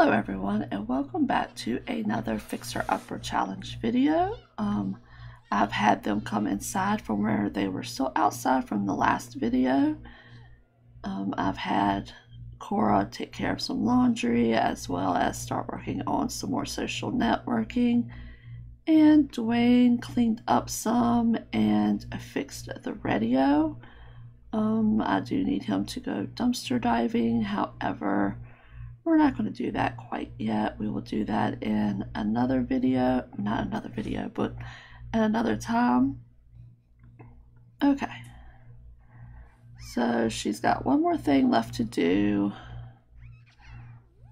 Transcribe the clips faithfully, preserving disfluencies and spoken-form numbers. Hello everyone, and welcome back to another Fixer Upper Challenge video. Um, I've had them come inside from where they were still outside from the last video. Um, I've had Cora take care of some laundry as well as start working on some more social networking. And Dwayne cleaned up some and fixed the radio. Um, I do need him to go dumpster diving, however, we're not going to do that quite yet. We will do that in another video. Not another video, but at another time. Okay. So she's got one more thing left to do.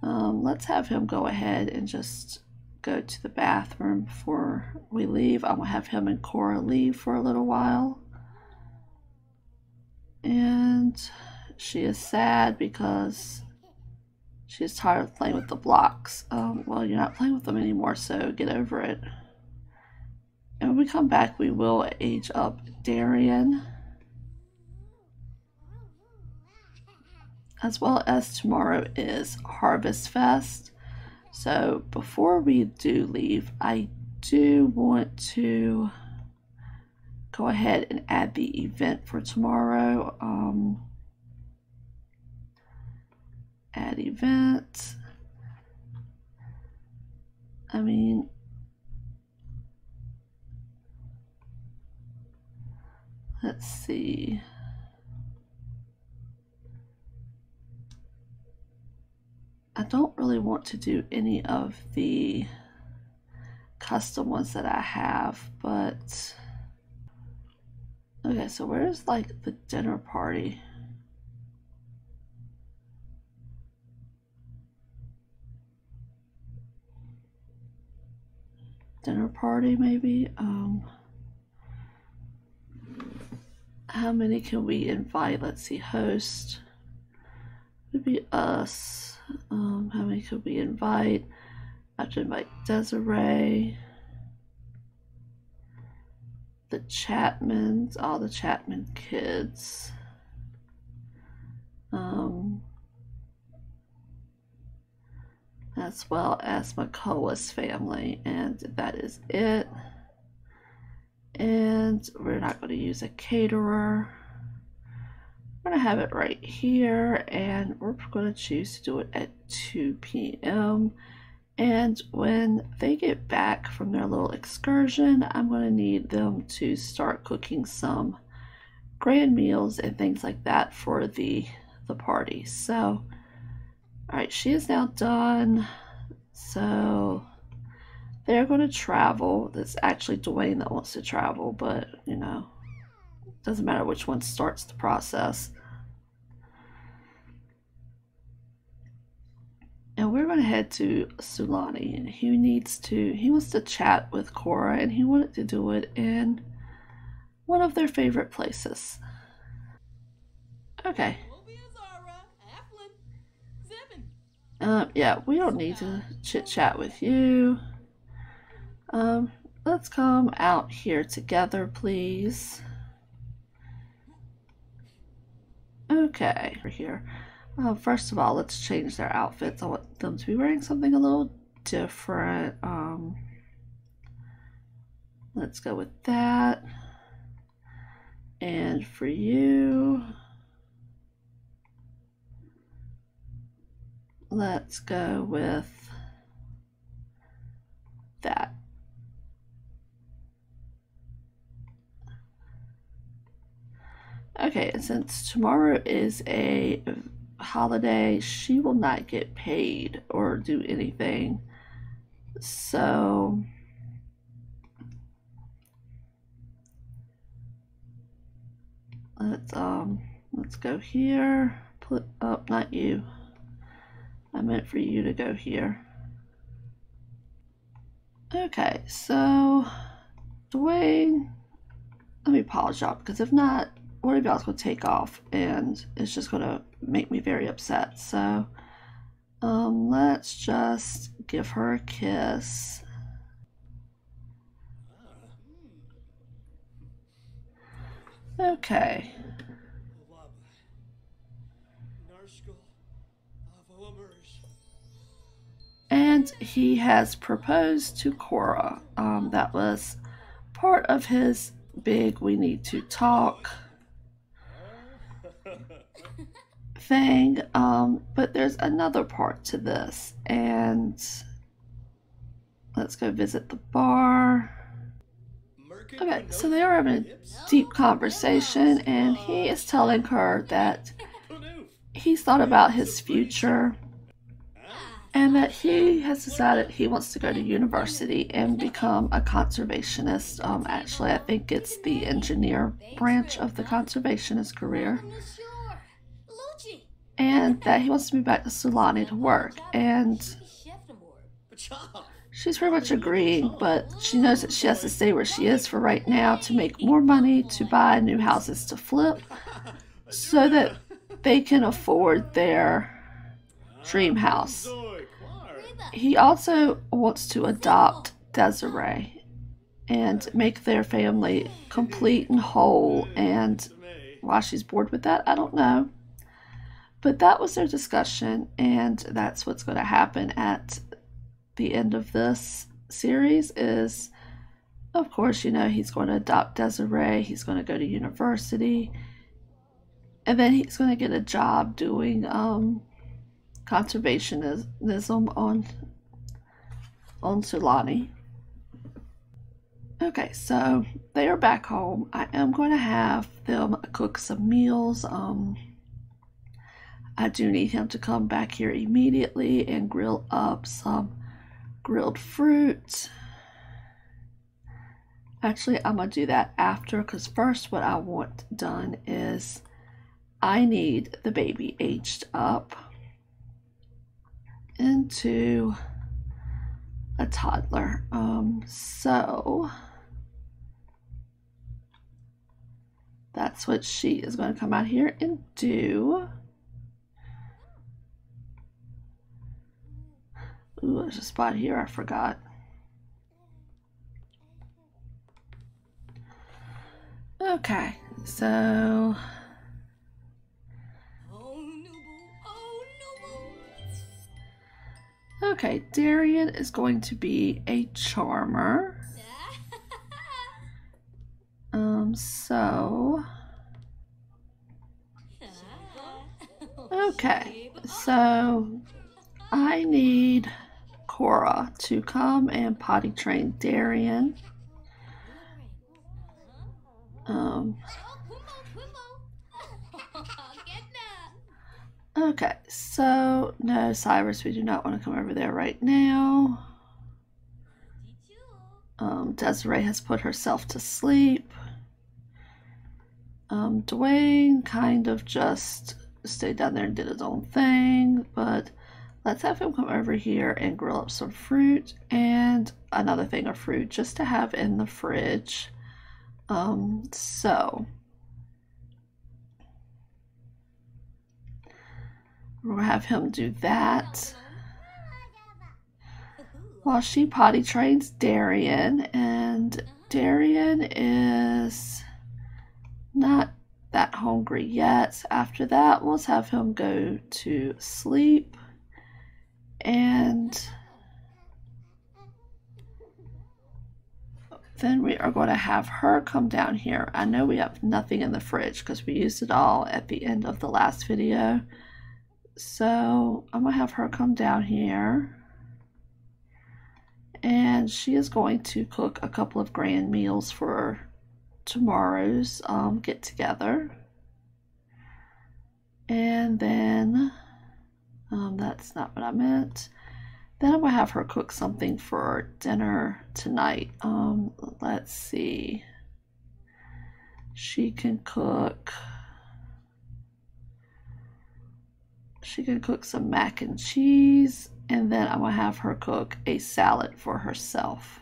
Um, let's have him go ahead and just go to the bathroom before we leave. I'm going to have him and Cora leave for a little while. And she is sad because she's tired of playing with the blocks. Um, well, you're not playing with them anymore, so get over it. And when we come back, we will age up Darian, as well as tomorrow is Harvestfest. So before we do leave, I do want to go ahead and add the event for tomorrow. Um, Add event. I mean, let's see. I don't really want to do any of the custom ones that I have, but okay, so where's like the dinner party? Dinner party, maybe. Um, how many can we invite? Let's see, host would be us. Um, how many could we invite? I have to invite Desiree, the Chatmans, all the Chatman kids. Um, as well as Makoa's family, and that is it. And we're not going to use a caterer. We're going to have it right here, and we're going to choose to do it at two P M And when they get back from their little excursion, I'm going to need them to start cooking some grand meals and things like that for the the party. So alright, she is now done, so they're going to travel. It's actually Dwayne that wants to travel, but, you know, it doesn't matter which one starts the process. And we're going to head to Sulani, and he needs to, he wants to chat with Cora, and he wanted to do it in one of their favorite places. Okay. Um, yeah, we don't need to chit-chat with you. Um, let's come out here together, please. Okay, we're here. Uh, first of all, let's change their outfits. I want them to be wearing something a little different. Um, let's go with that. And for you, let's go with that. Okay, and since tomorrow is a holiday, she will not get paid or do anything. So let's um let's go here. Put up, not you. I meant for you to go here. Okay, so Dwayne, let me polish up, because if not, one of y'all's gonna take off and it's just gonna make me very upset. So um, let's just give her a kiss. Okay. he has proposed to Cora. Um, that was part of his big we need to talk thing. Um, but there's another part to this. And let's go visit the bar. Okay, so they are having a deep conversation, and he is telling her that he's thought about his future and that he has decided he wants to go to university and become a conservationist. Um, actually, I think it's the engineer branch of the conservationist career. And that he wants to move back to Sulani to work. And she's pretty much agreeing, but she knows that she has to stay where she is for right now to make more money, to buy new houses to flip, so that they can afford their dream house. He also wants to adopt Desiree and make their family complete and whole, and why she's bored with that, I don't know. But that was their discussion, and that's what's going to happen at the end of this series is, of course, you know, he's going to adopt Desiree, he's going to go to university, and then he's going to get a job doing um, conservationism on, on Sulani. Okay, so they are back home. I am going to have them cook some meals. Um, I do need him to come back here immediately and grill up some grilled fruit. Actually, I'm gonna do that after, because first what I want done is I need the baby aged up into a toddler. Um, so that's what she is going to come out here and do. Ooh, there's a spot here I forgot. Okay, so okay, Darian is going to be a charmer. Um, so okay, so I need Cora to come and potty train Darian. Um, okay, so no, Cyrus, we do not want to come over there right now. Um, Desiree has put herself to sleep. Um, Dwayne kind of just stayed down there and did his own thing, but let's have him come over here and grill up some fruit and another thing of fruit just to have in the fridge. Um, so we'll have him do that while she potty trains Darian, and Darian is not that hungry yet. So after that, let's have him go to sleep. And then we are going to have her come down here. I know we have nothing in the fridge because we used it all at the end of the last video. So I'm going to have her come down here. And she is going to cook a couple of grand meals for tomorrow's um, get together. And then Um, that's not what I meant. Then I'm going to have her cook something for dinner tonight. Um, let's see. She can cook. She can cook some mac and cheese. And then I'm going to have her cook a salad for herself.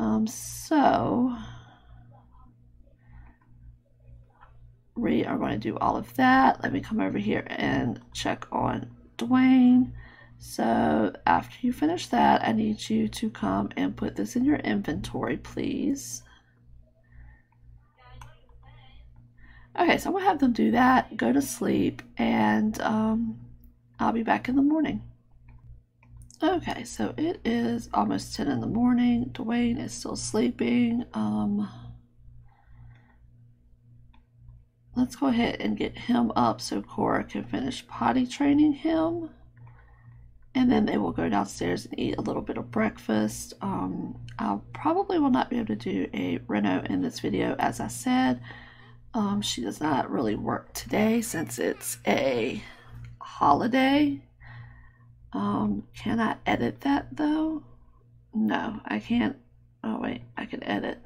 Um, so we are going to do all of that. Let me come over here and check on Dwayne. So after you finish that, I need you to come and put this in your inventory, please. Okay, so I'm going to have them do that, go to sleep, and um, I'll be back in the morning. Okay, so it is almost ten in the morning. Dwayne is still sleeping. Um, let's go ahead and get him up so Cora can finish potty training him. And then they will go downstairs and eat a little bit of breakfast. Um, I probably will not be able to do a reno in this video, as I said. Um, she does not really work today since it's a holiday. Um, can I edit that though? No, I can't. Oh wait, I can edit.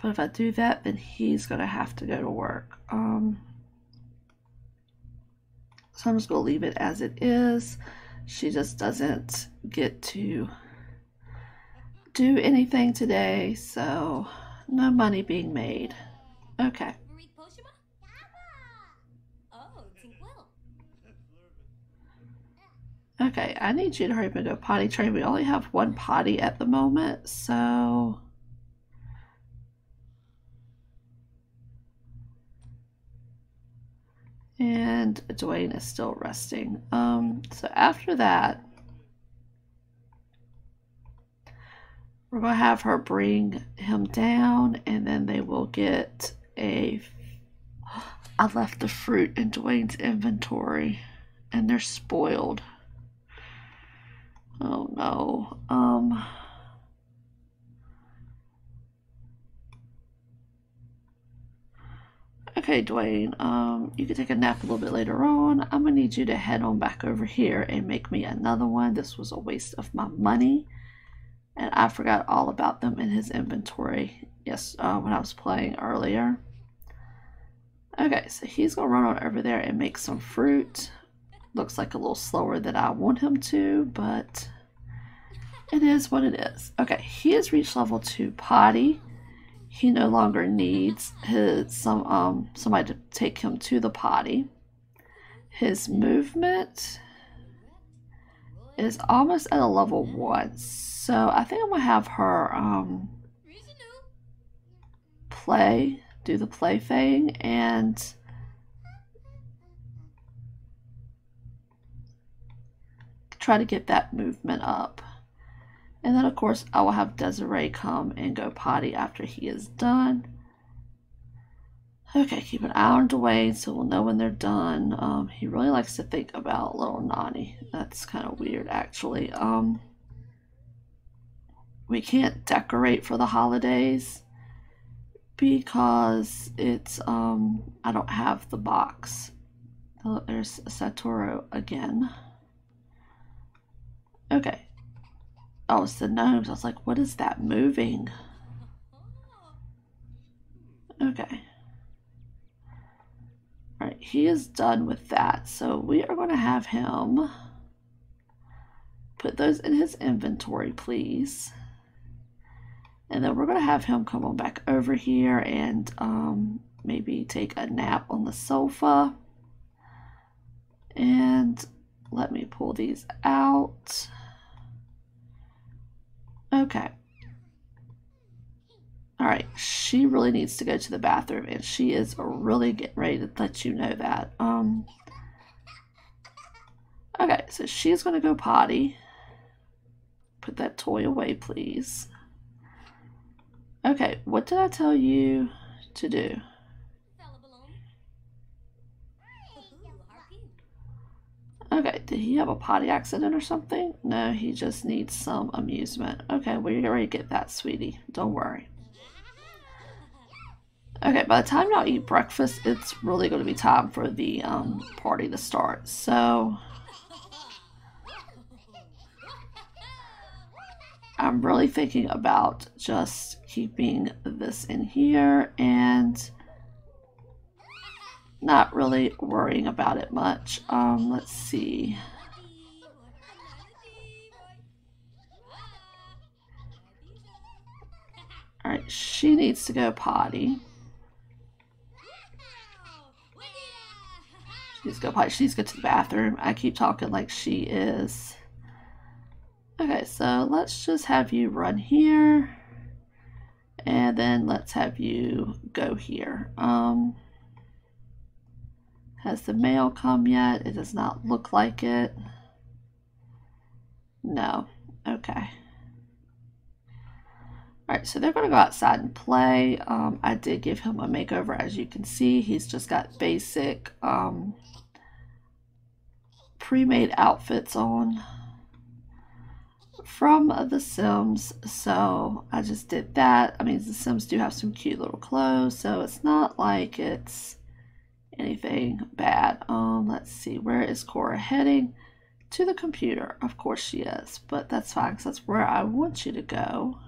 But if I do that, then he's gonna have to go to work. Um, So I'm just going to leave it as it is. She just doesn't get to do anything today, so no money being made. Okay. Okay, I need you to hurry up and go potty train. We only have one potty at the moment, so... And Dwayne is still resting. Um, so after that, we're going to have her bring him down, and then they will get a... I left the fruit in Dwayne's inventory, and they're spoiled. Oh, no. Um... Okay, Dwayne, um, you can take a nap a little bit later on. I'm going to need you to head on back over here and make me another one. This was a waste of my money. And I forgot all about them in his inventory. Yes, uh, when I was playing earlier. Okay, so he's going to run on over there and make some fruit. Looks like a little slower than I want him to, but it is what it is. Okay, he has reached level two potty. He no longer needs his some um somebody to take him to the potty. His movement is almost at a level one, so I think I'm gonna have her um play, do the play thing, and try to get that movement up. And then, of course, I will have Desiree come and go potty after he is done. Okay, keep an eye on Dwayne so we'll know when they're done. Um, he really likes to think about little Nani. That's kind of weird, actually. Um, we can't decorate for the holidays because it's, um, I don't have the box. Oh, there's Satoru again. Okay. Oh, it's the gnomes. I was like, what is that moving? Okay. All right, he is done with that. So we are going to have him put those in his inventory, please. And then we're going to have him come on back over here and um, maybe take a nap on the sofa. And let me pull these out. Okay. All right. She really needs to go to the bathroom, and she is really getting ready to let you know that. Um. Okay, so she's going to go potty. Put that toy away, please. Okay, what did I tell you to do? Okay, did he have a potty accident or something? No, he just needs some amusement. Okay, we already get that, sweetie. Don't worry. Okay, by the time y'all eat breakfast, it's really going to be time for the um, party to start. So, I'm really thinking about just keeping this in here and... not really worrying about it much. Um, let's see. All right, she needs to go potty. She needs to go potty. She needs to go to the bathroom. I keep talking like she is. Okay, so let's just have you run here. And then let's have you go here. Um... Has the mail come yet? It does not look like it. No. Okay. Alright, so they're going to go outside and play. Um, I did give him a makeover, as you can see. He's just got basic um, pre-made outfits on from The Sims. So I just did that. I mean, The Sims do have some cute little clothes, so it's not like it's anything bad. Um, let's see, where is Cora heading? To the computer. Of course she is, but that's fine because that's where I want you to go.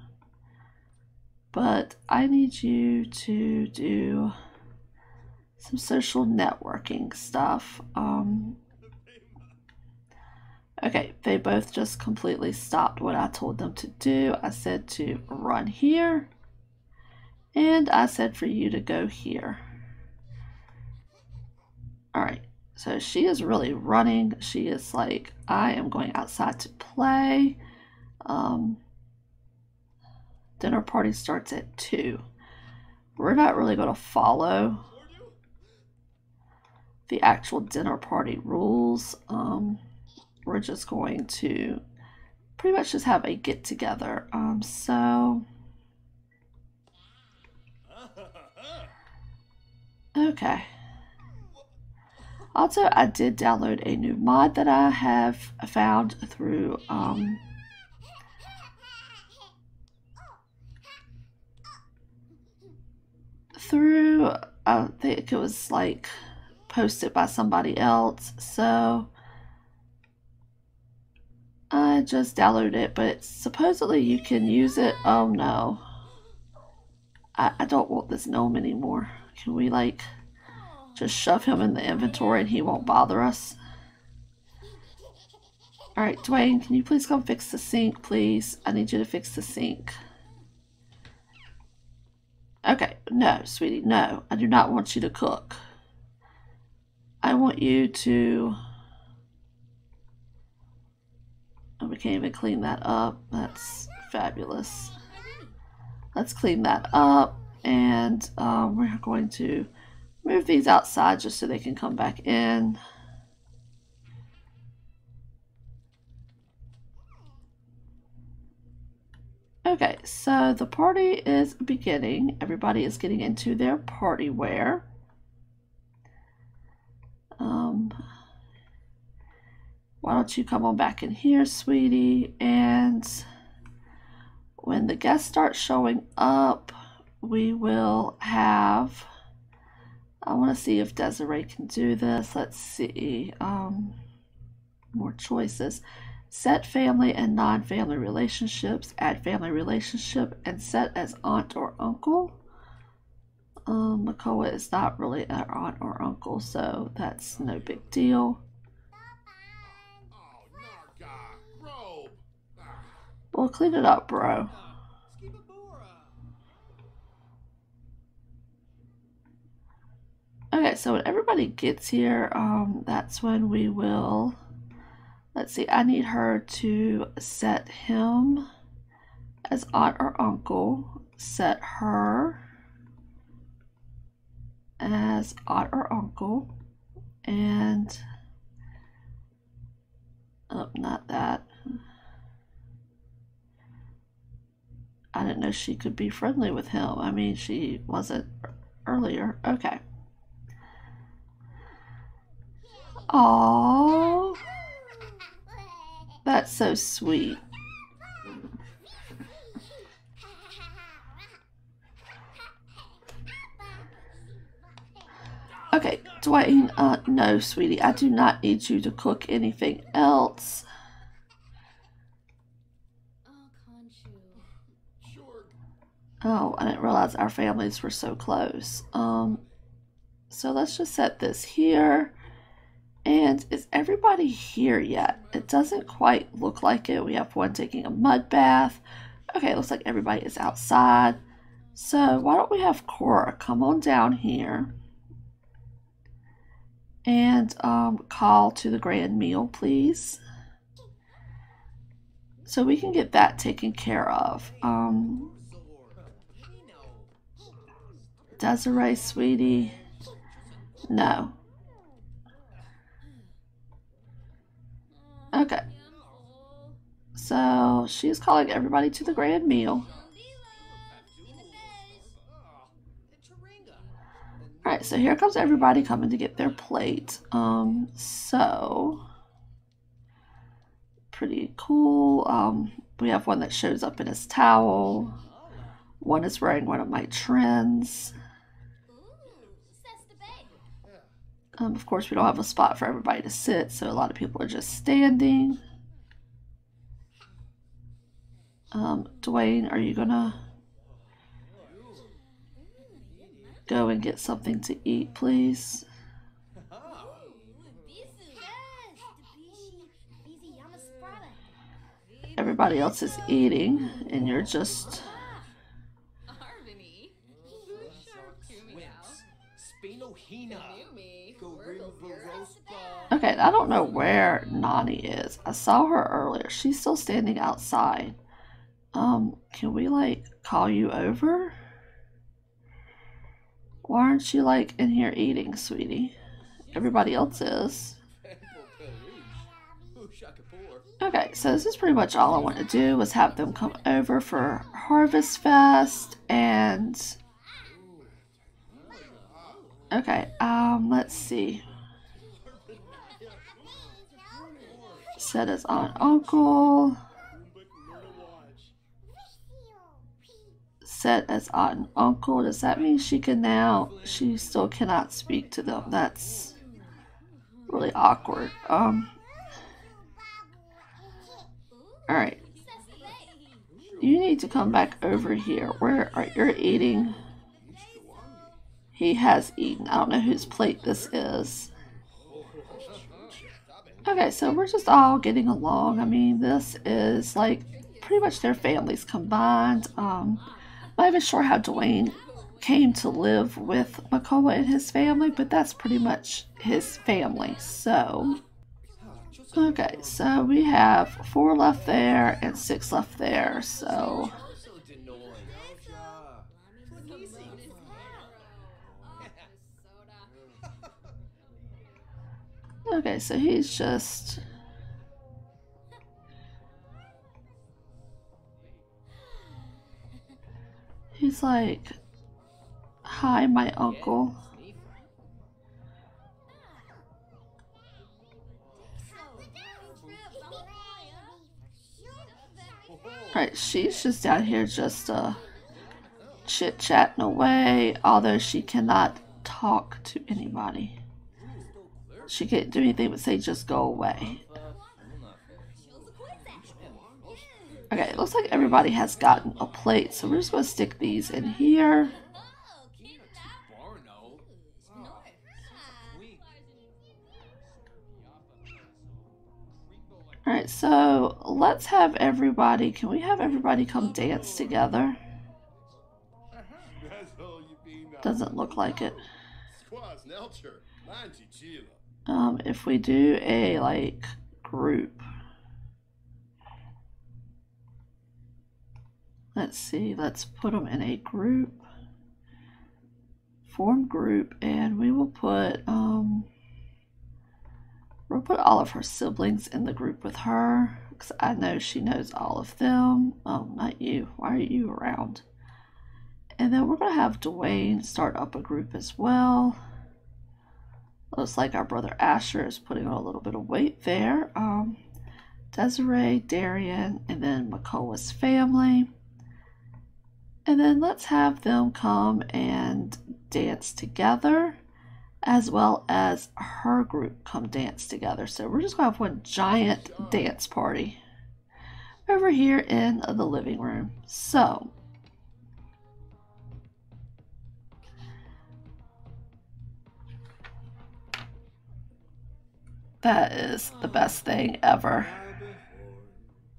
But I need you to do some social networking stuff. Um, okay, they both just completely stopped what I told them to do. I said to run here, and I said for you to go here. All right, so she is really running. She is like, I am going outside to play. Um, Dinner party starts at two. We're not really going to follow the actual dinner party rules. Um, we're just going to pretty much just have a get together. Um, so, okay. Also, I did download a new mod that I have found through um, through, I think it was like posted by somebody else, so I just downloaded it, but supposedly you can use it. Oh no, I, I don't want this gnome anymore. Can we like just shove him in the inventory and he won't bother us? Alright, Dwayne, can you please come fix the sink, please? I need you to fix the sink. Okay, no, sweetie, no. I do not want you to cook. I want you to... Oh, we can't even clean that up. That's fabulous. Let's clean that up, and um, we're going to move these outside just so they can come back in. Okay, so the party is beginning. Everybody is getting into their party wear. Um, why don't you come on back in here, sweetie? And when the guests start showing up, we will have... I want to see if Desiree can do this. Let's see. Um, more choices. Set family and non-family relationships, add family relationship, and set as aunt or uncle. Um, Makoa is not really an aunt or uncle, so that's no big deal. Well, clean it up, bro. Okay, so when everybody gets here, um, that's when we will... Let's see, I need her to set him as aunt or uncle, set her as aunt or uncle, and, oh, not that. I didn't know she could be friendly with him. I mean, she wasn't earlier. Okay. Aww. That's so sweet. Okay, Dwayne, uh, no, sweetie, I do not need you to cook anything else. Oh, I didn't realize our families were so close. Um, so let's just set this here. And is everybody here yet? It doesn't quite look like it. We have one taking a mud bath. Okay, it looks like everybody is outside. So why don't we have Cora come on down here and um, call to the grand meal, please. So we can get that taken care of. Um, Desiree, sweetie, no. Okay. So she's calling everybody to the grand meal. Alright, so here comes everybody coming to get their plate. Um, so pretty cool. Um, we have one that shows up in his towel. One is wearing one of my trends. Um, of course, we don't have a spot for everybody to sit, so a lot of people are just standing. Um, Dwayne, are you gonna go and get something to eat, please? Everybody else is eating, and you're just... Okay, I don't know where Nani is. I saw her earlier. She's still standing outside. Um, can we, like, call you over? Why aren't you, like, in here eating, sweetie? Everybody else is. Okay, so this is pretty much all I want to do was have them come over for Harvestfest and... Okay, um, let's see. Set his aunt and uncle. Set as aunt and uncle. Does that mean she can now, she still cannot speak to them? That's really awkward. Um, all right. You need to come back over here. Where are you eating? He has eaten. I don't know whose plate this is. Okay, so we're just all getting along. I mean, this is like pretty much their families combined. Um, I'm not even sure how Dwayne came to live with Makoa and his family, but that's pretty much his family. So, okay, so we have four left there and six left there. So... Okay, so he's just... He's like, hi, my uncle. Alright, she's just down here just uh, chit-chatting away, although she cannot talk to anybody. She can't do anything but say just go away. Okay, it looks like everybody has gotten a plate, so we're just going to stick these in here. Alright, so let's have everybody, can we have everybody come dance together? Doesn't look like it. Um, if we do a, like, group. Let's see, let's put them in a group. Form group, and we will put, um, we'll put all of her siblings in the group with her, because I know she knows all of them. Oh, not you. Why are you around? And then we're going to have Dwayne start up a group as well. Looks like our brother Asher is putting on a little bit of weight there. Um, Desiree, Darian, and then Makoa's family. And then let's have them come and dance together, as well as her group come dance together. So we're just going to have one giant dance party over here in the living room. So... That is the best thing ever.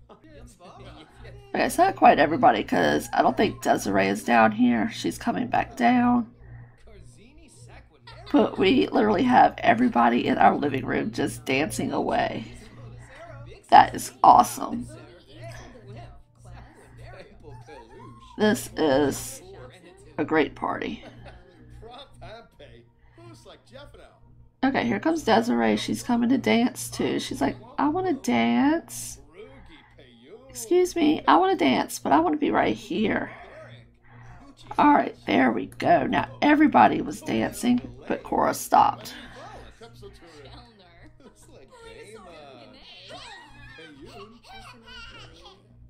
Okay, it's not quite everybody because I don't think Desiree is down here. She's coming back down. But we literally have everybody in our living room just dancing away. That is awesome. This is a great party. Okay, here comes Desiree. She's coming to dance too. She's like, I want to dance. Excuse me, I want to dance, but I want to be right here. All right, there we go. Now everybody was dancing, but Cora stopped.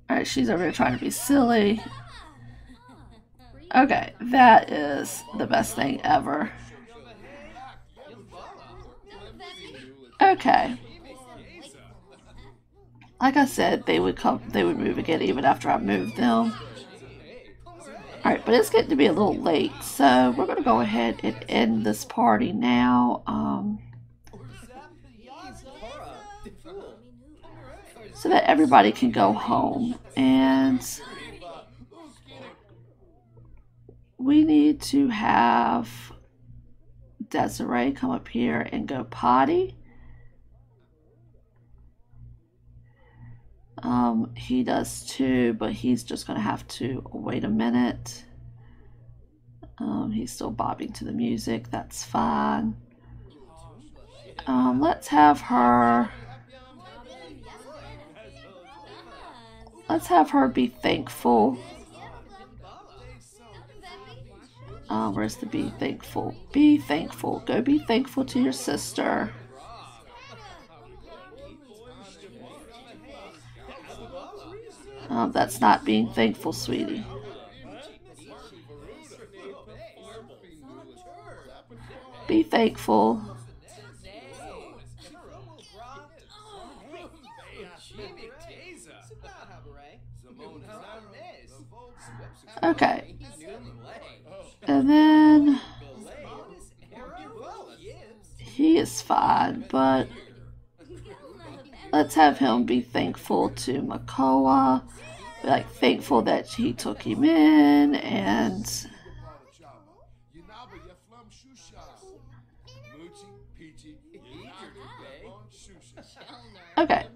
All right, she's over here trying to be silly. Okay, that is the best thing ever. Okay. Like I said, they would come, they would move again even after I moved them. Alright, but it's getting to be a little late, so we're going to go ahead and end this party now. Um, so that everybody can go home. And we need to have Desiree come up here and go potty. Um, he does too, but he's just going to have to wait a minute. Um, he's still bobbing to the music. That's fine. Um, let's have her. Let's have her be thankful. Uh, where's the be thankful? Be thankful. Go be thankful to your sister. Um, that's not being thankful, sweetie. Be thankful. Okay. And then he is fine, but let's have him be thankful to Makoa. Be like thankful that he took him in, and okay.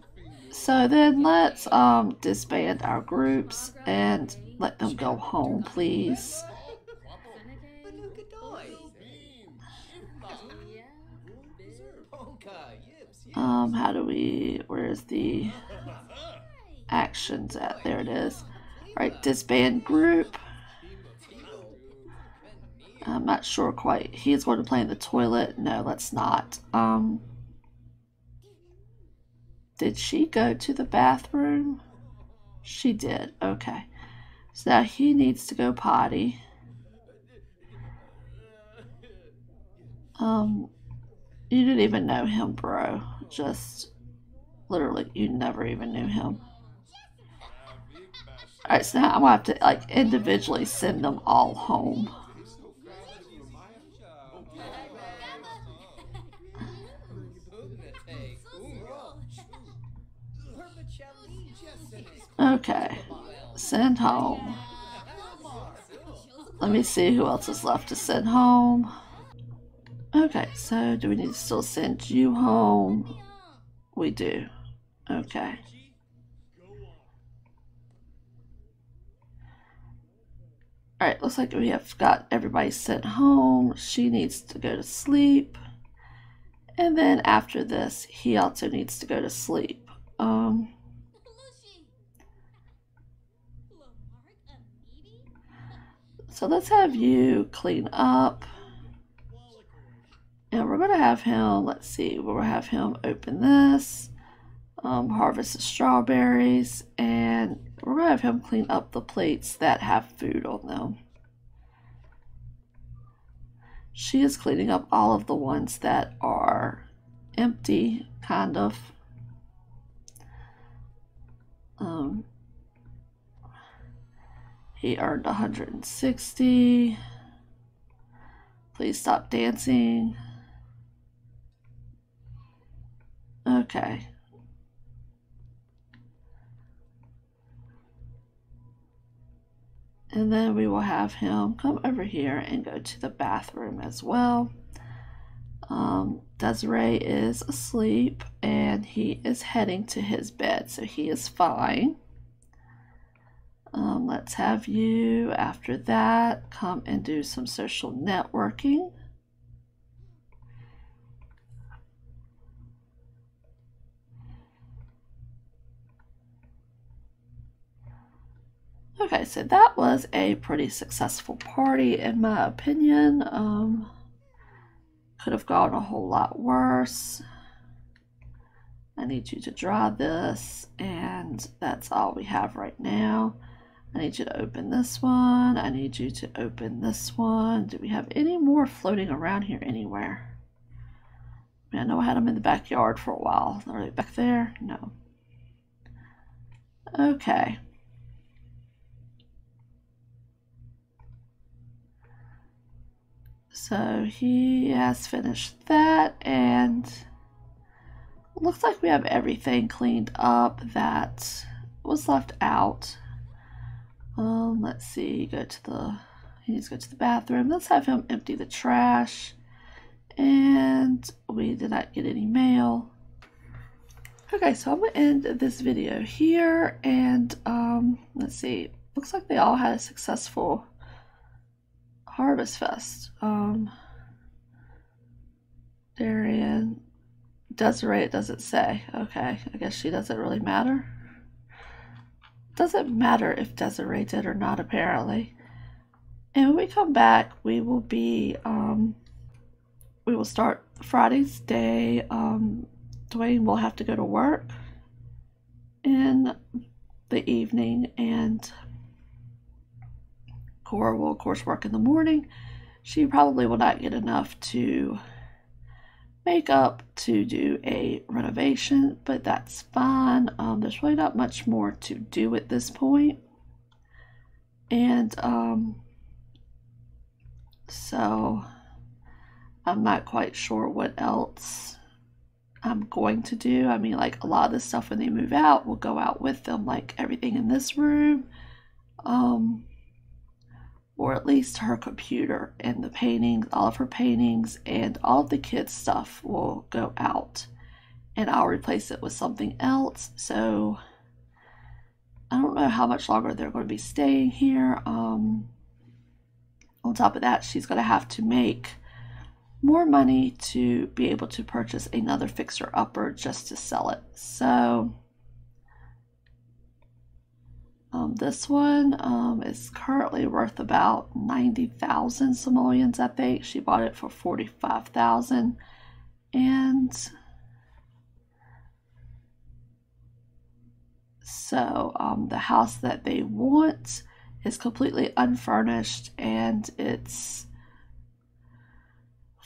So then let's um disband our groups and let them go home, please. Um, how do we, where's the actions at? There it is. All right, disband group. I'm not sure quite. He's going to play in the toilet. No, let's not. Um, did she go to the bathroom? She did. Okay. So now he needs to go potty. Um, you didn't even know him, bro. Just literally, you never even knew him. Alright, so now I'm gonna have to like individually send them all home. Okay, send home. Let me see who else is left to send home. Okay, so do we need to still send you home? We do. Okay. Alright, looks like we have got everybody sent home. She needs to go to sleep. And then after this, he also needs to go to sleep. Um, so let's have you clean up. And we're going to have him, let's see, we'll have him open this, um, harvest the strawberries, and we're going to have him clean up the plates that have food on them. She is cleaning up all of the ones that are empty, kind of. Um, he earned one hundred sixty. Please stop dancing. Okay. And then we will have him come over here and go to the bathroom as well. Um, Desiree is asleep and he is heading to his bed, so he is fine. Um, let's have you, after that, come and do some social networking. Okay, so that was a pretty successful party in my opinion. Um, could have gone a whole lot worse. I need you to draw this, and that's all we have right now. I need you to open this one. I need you to open this one. Do we have any more floating around here anywhere? I mean, I know I had them in the backyard for a while. Are they back there? No. Okay. So he has finished that, and looks like we have everything cleaned up that was left out. Um, let's see, go to the, he needs to go to the bathroom. Let's have him empty the trash. And we did not get any mail. Okay, so I'm gonna end this video here, and um, let's see, looks like they all had a successful Harvest Fest. Um, Darian, Desiree, it doesn't say. Okay, I guess she doesn't really matter. Doesn't matter if Desiree did or not, apparently. And when we come back, we will be um we will start Friday's day. um Dwayne will have to go to work in the evening, and Cora will of course work in the morning. She probably will not get enough to make up to do a renovation, but that's fine. Um, there's really not much more to do at this point. And um, so I'm not quite sure what else I'm going to do. I mean, like, a lot of this stuff when they move out will go out with them, like everything in this room, um, or at least her computer and the paintings, all of her paintings and all of the kids' stuff will go out, and I'll replace it with something else. So I don't know how much longer they're going to be staying here. Um, on top of that, she's going to have to make more money to be able to purchase another Fixer Upper just to sell it. So Um, this one um, is currently worth about ninety thousand simoleons, I think. She bought it for forty-five thousand, and so um, the house that they want is completely unfurnished, and it's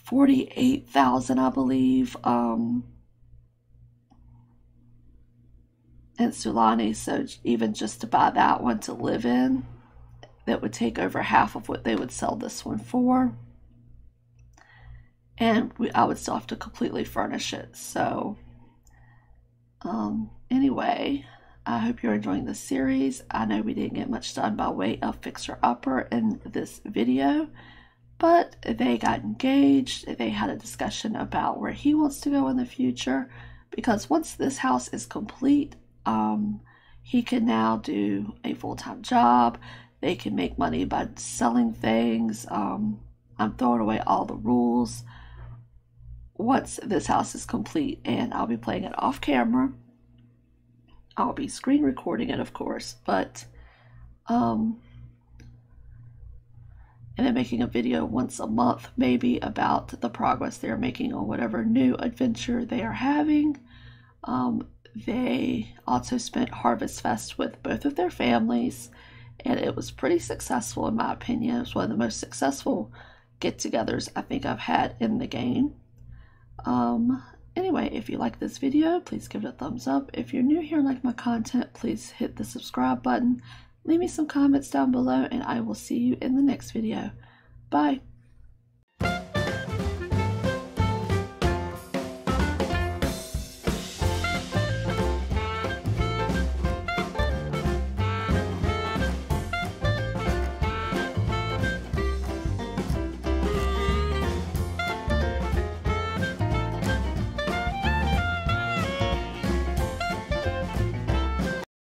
forty-eight thousand, I believe. Um, And Sulani, so even just to buy that one to live in, that would take over half of what they would sell this one for, and we, I would still have to completely furnish it. So um, anyway, I hope you're enjoying this series. I know we didn't get much done by way of Fixer Upper in this video, but they got engaged. They had a discussion about where he wants to go in the future, because once this house is complete, Um, he can now do a full-time job. They can make money by selling things. Um, I'm throwing away all the rules once this house is complete, and I'll be playing it off camera. I'll be screen recording it, of course, but um, and then making a video once a month maybe about the progress they're making on whatever new adventure they are having. Um, They also spent Harvest Fest with both of their families, and it was pretty successful in my opinion. It was one of the most successful get-togethers I think I've had in the game. Um, anyway, if you like this video, please give it a thumbs up. If you're new here and like my content, please hit the subscribe button. Leave me some comments down below, and I will see you in the next video. Bye!